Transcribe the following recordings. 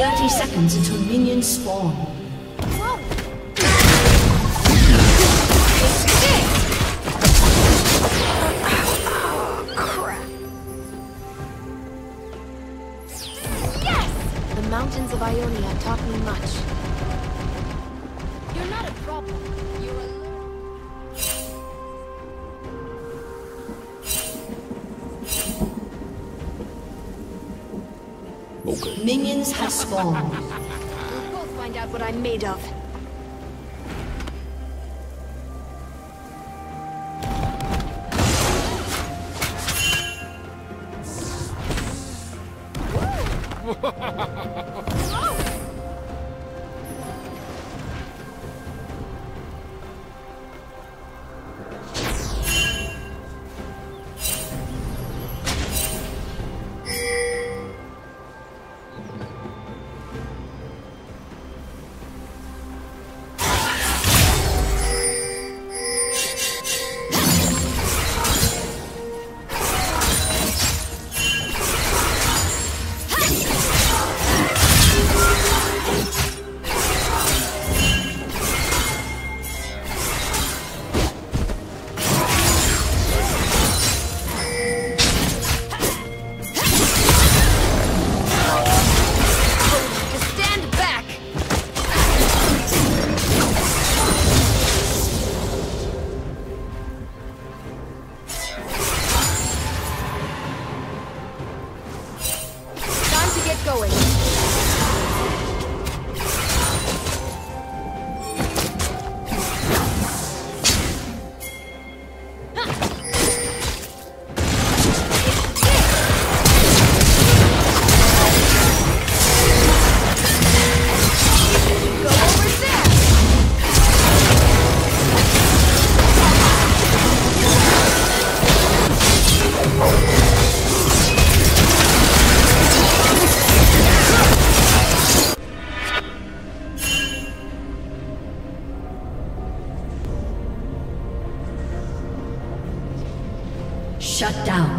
30 seconds until minions spawn. Whoa. Oh, crap. Yes! The mountains of Ionia taught me much. You're not a problem. You're a... Okay. Minions have spawned. We'll both find out what I'm made of. Shut down.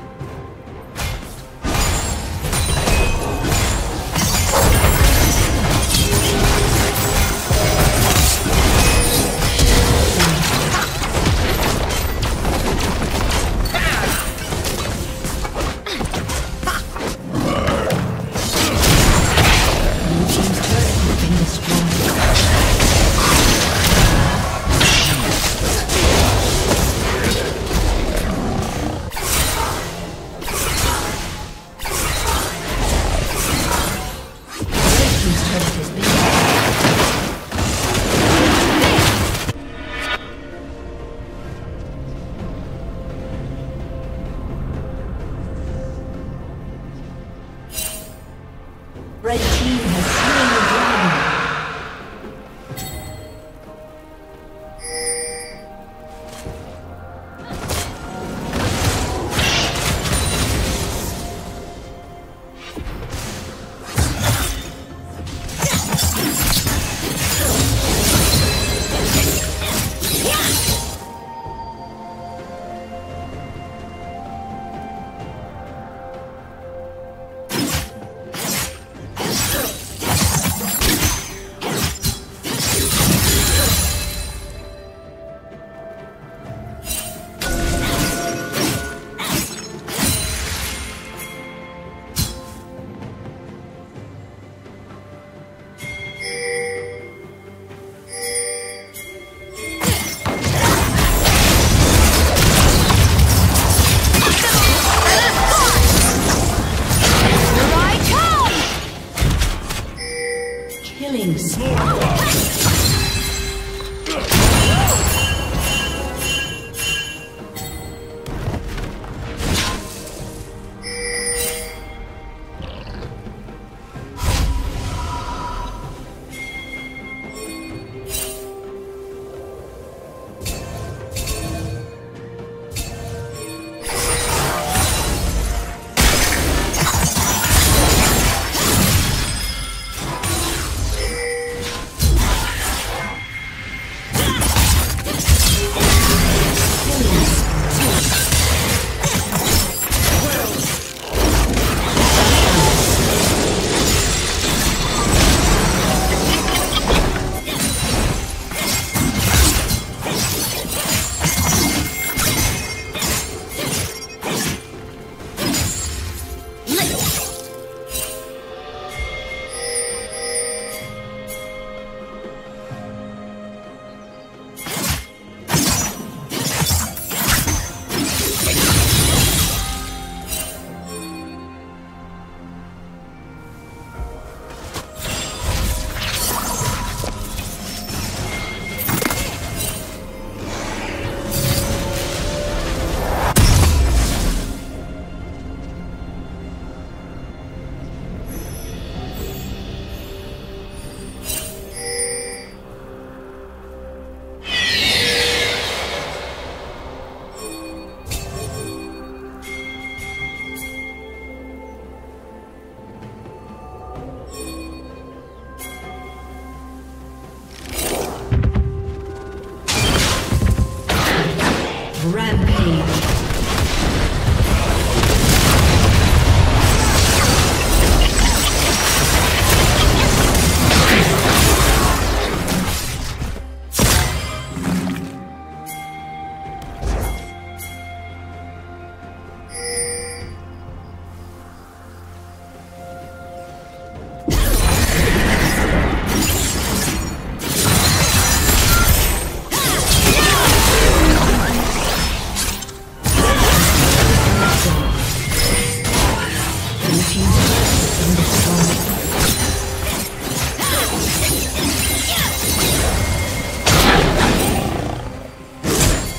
Red team has slain the dragon.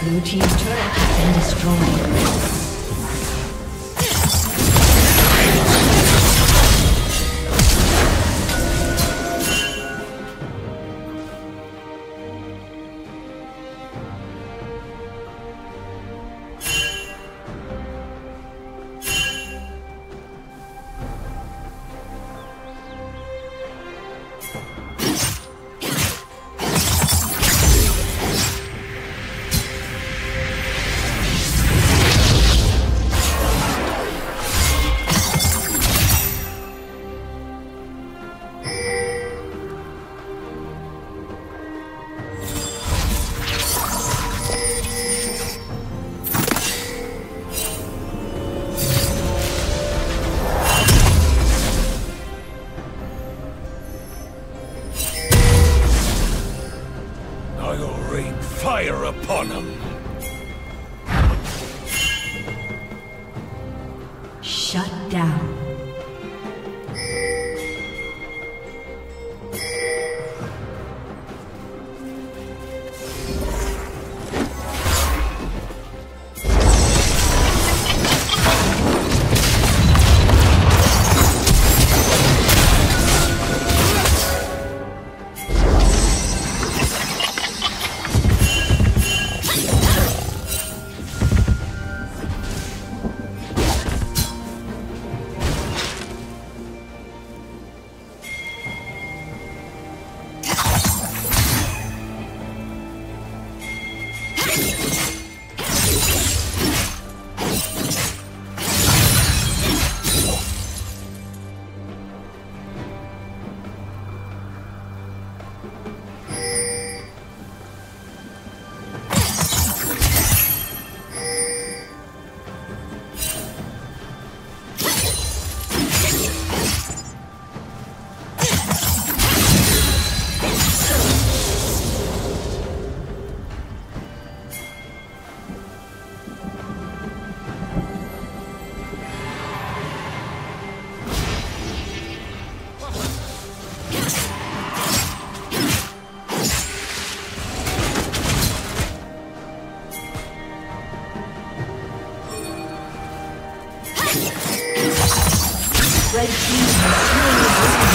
Blue team's turret has been destroyed. Fire upon him! Shut down. Red team has slain the dragon.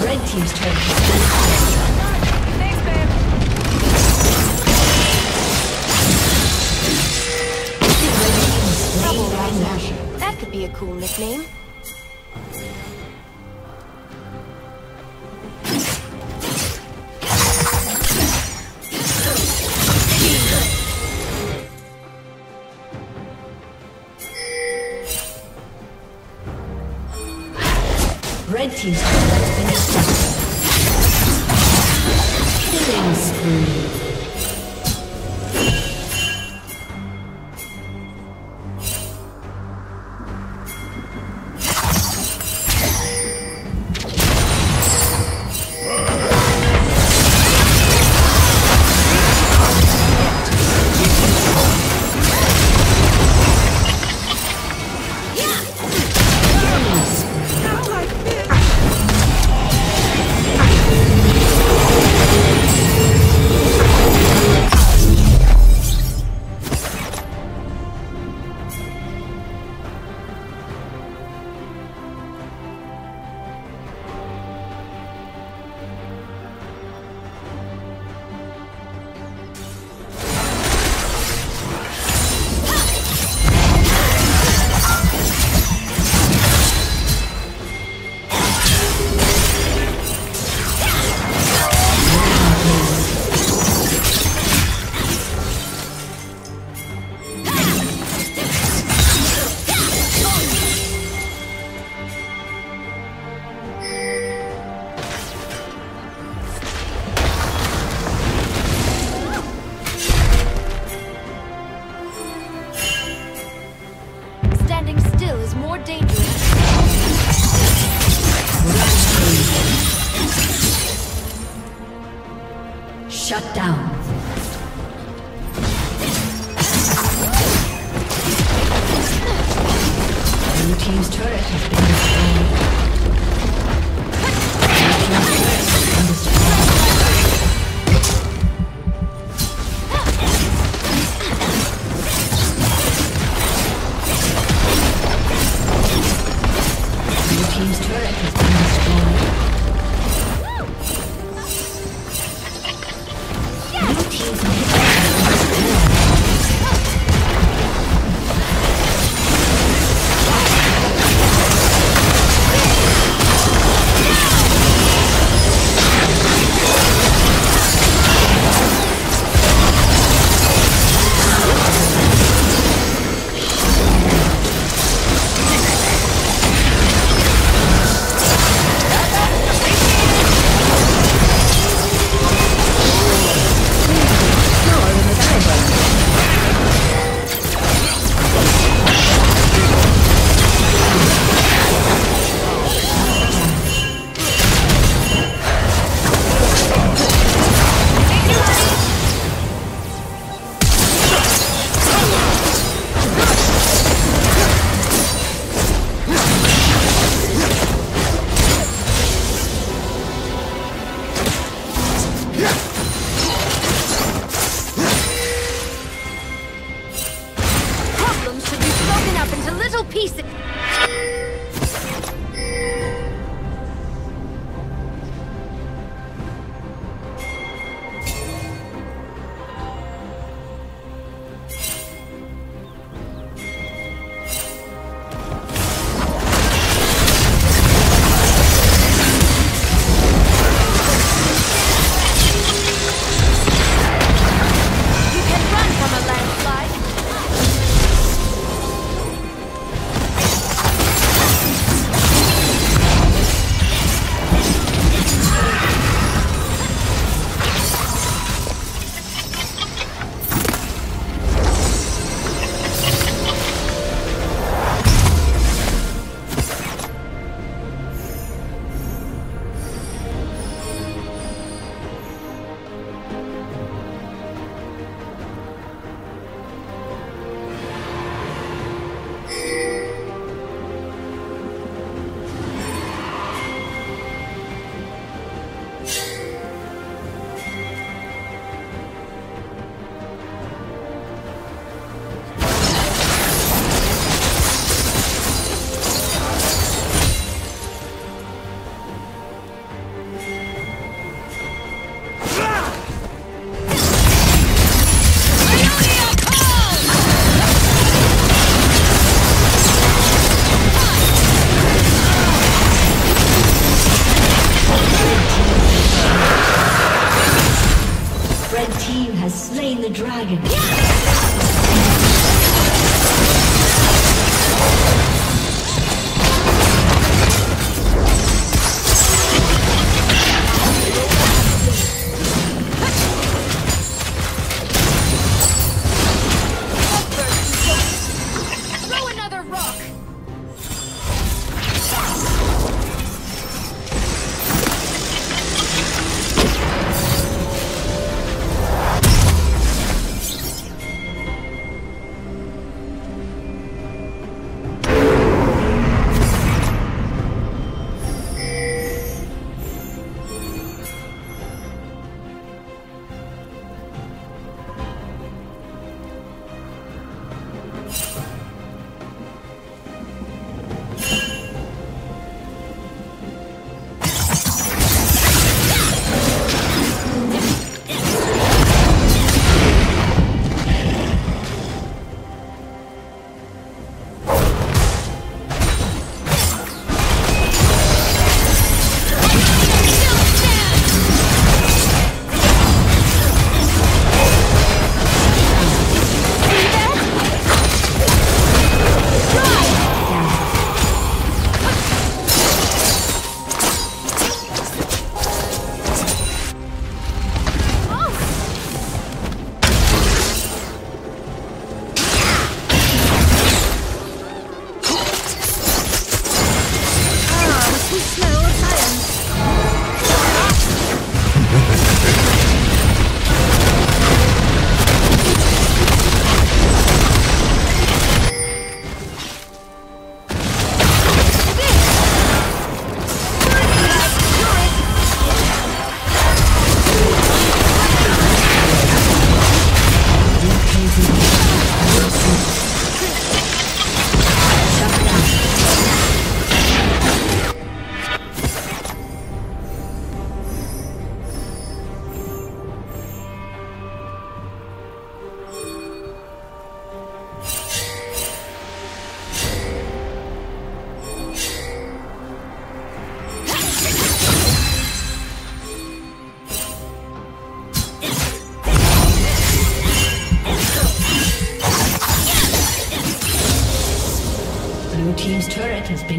Red team's turret has been destroyed. Killing should be broken up into little pieces.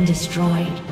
Destroyed.